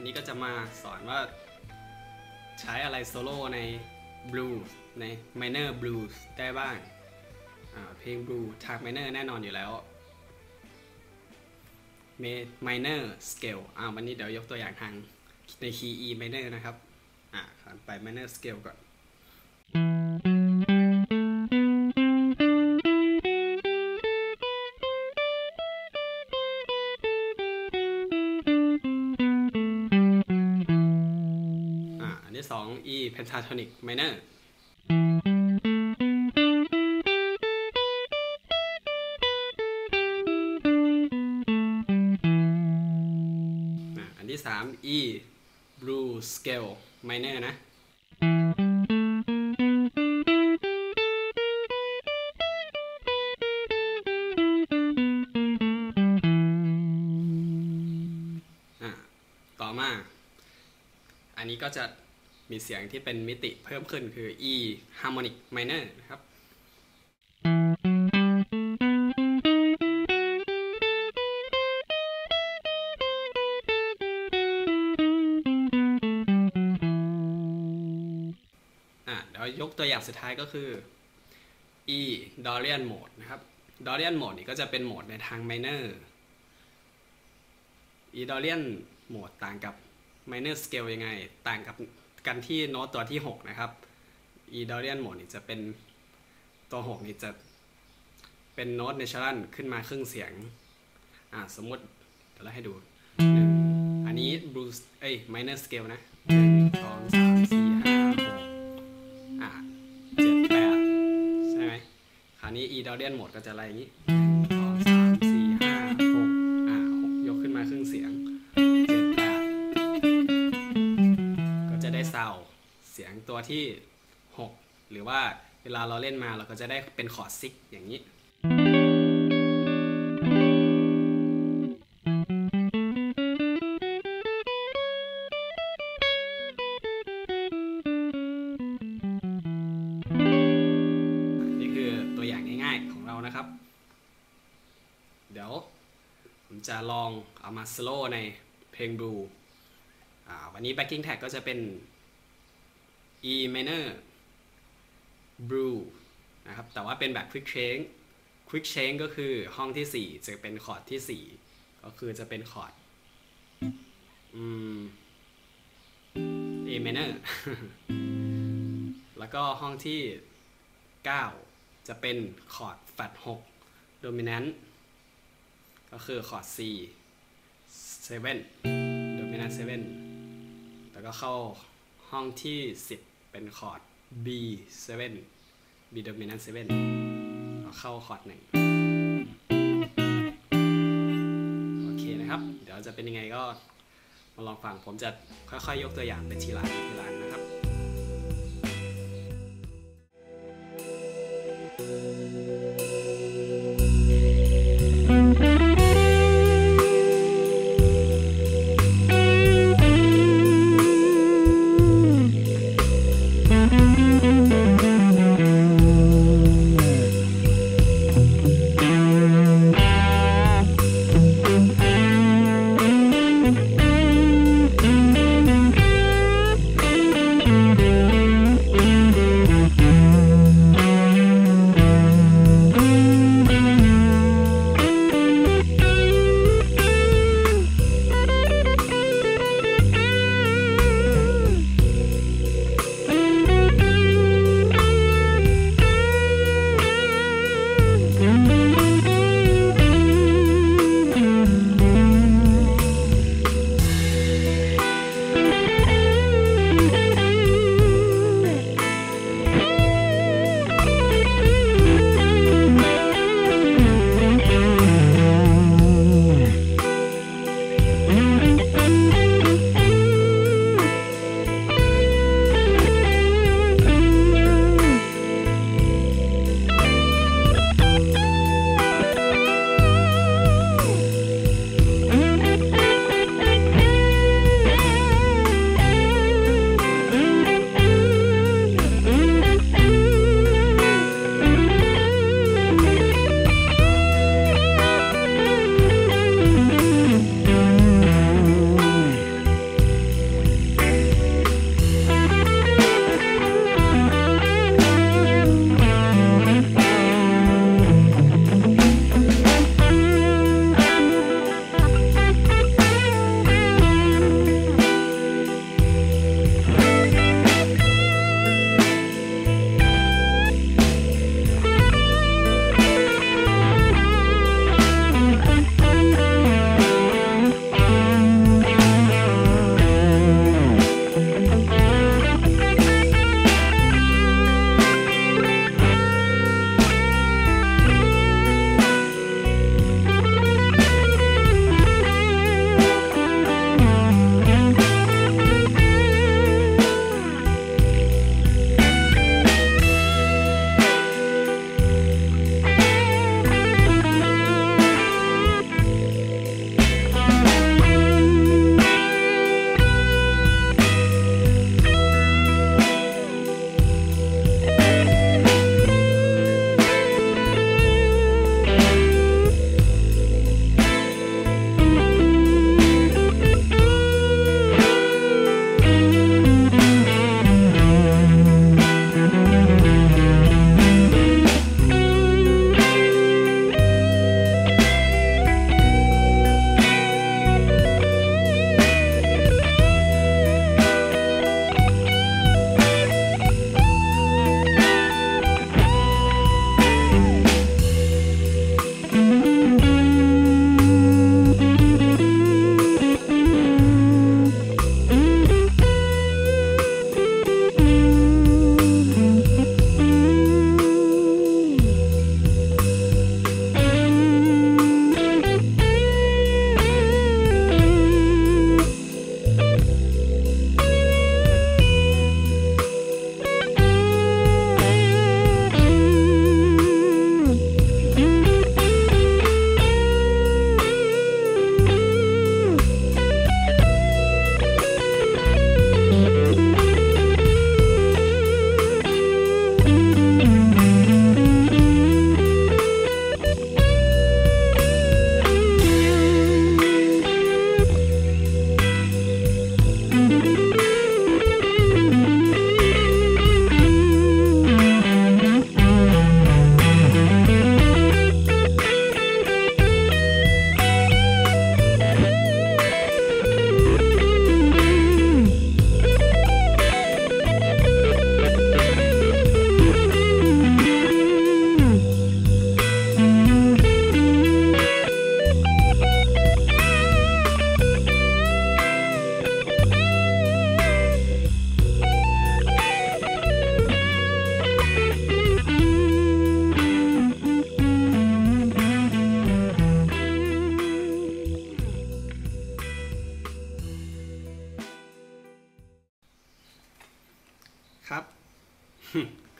วันนี้ก็จะมาสอนว่าใช้อะไรโซโล่ใน Blues ใน Minor Blues ได้บ้างเพลง Blues ทาง Minor แน่นอนอยู่แล้ว Minor Scale วันนี้เดี๋ยวยกตัวอย่างทางในคีย์ E Minor นะครับไป Minor Scale ก่อน2 E Pentatonic Minor อันที่3 E Blue Scale Minor นะต่อมาอันนี้ก็จะมีเสียงที่เป็นมิติเพิ่มขึ้นคือ E Harmonic Minor นะครับเดี๋ยวยกตัวอย่างสุดท้ายก็คือ E Dorian Mode นะครับ Dorian Mode นี่ก็จะเป็นโหมดในทาง Minor E Dorian Mode ต่างกับ Minor Scale ยังไงต่างกับกันที่โน้ตตัวที่6นะครับ E Dorian Mode นี่จะเป็นตัว6นี่จะเป็นโน้ตเนเชอรัลขึ้นมาครึ่งเสียงสมมติเดี๋ยวเราให้ดูอันนี้ Blue Minor Scale นะ1 2 3 4 5 6 7 8ใช่ไหมคราวนี้ E Dorian Mode ก็จะอะไรอย่างนี้1 2 3 4 5 66ยกขึ้นมาครึ่งเสียงเสียงตัวที่6หรือว่าเวลาเราเล่นมาเราก็จะได้เป็นคอร์ดซิกอย่างนี้นี่คือตัวอย่างง่ายๆของเรานะครับเดี๋ยวผมจะลองเอามาสโลว์ในเพลง Blue วันนี้ backing track ก็จะเป็นE minor blue นะครับแต่ว่าเป็นแบบ Quick Change Quick Change ก็คือห้องที่4จะเป็นคอร์ดที่4ก็คือจะเป็นคอร์ดA minor แล้วก็ห้องที่9จะเป็นคอร์ดแฟลต6 Dominant ก็คือคอร์ด C 7 Dominant 7แล้วก็เข้าห้องที่10เป็นคอร์ด B dominant 7เข้าคอร์ด1โอเคนะครับเดี๋ยวจะเป็นยังไงก็มาลองฟังผมจะค่อยๆยกตัวอย่างเป็นทีละนะครับ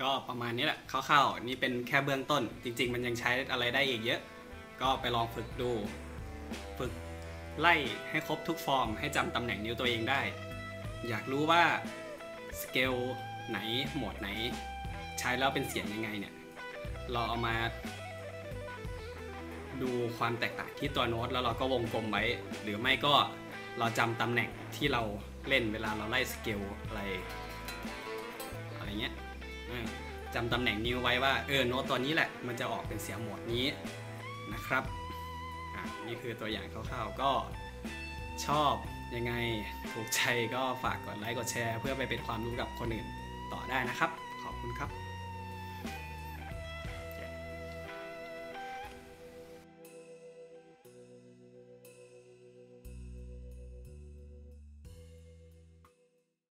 ก็ประมาณนี้แหละคร่าวๆนี่เป็นแค่เบื้องต้นจริงๆมันยังใช้อะไรได้อีกเยอะก็ไปลองฝึกดูฝึกไล่ให้ครบทุกฟอร์มให้จำตำแหน่งนิ้วตัวเองได้อยากรู้ว่าสเกลไหนโหมดไหนใช้แล้วเป็นเสียงยังไงเนี่ยเราเอามาดูความแตกต่างที่ตัวโน้ตแล้วเราก็วงกลมไว้หรือไม่ก็เราจำตำแหน่งที่เราเล่นเวลาเราไล่สเกลอะไรเงี้ยจำตำแหน่งนิ้วไว้ว่าโน้ตตัวนี้แหละมันจะออกเป็นเสียงโหมดนี้นะครับนี่คือตัวอย่างคร่าวๆก็ชอบยังไงถูกใจก็ฝากกดไลค์กดแชร์เพื่อไปเป็นความรู้กับคนอื่นต่อได้นะครับขอบคุณครับ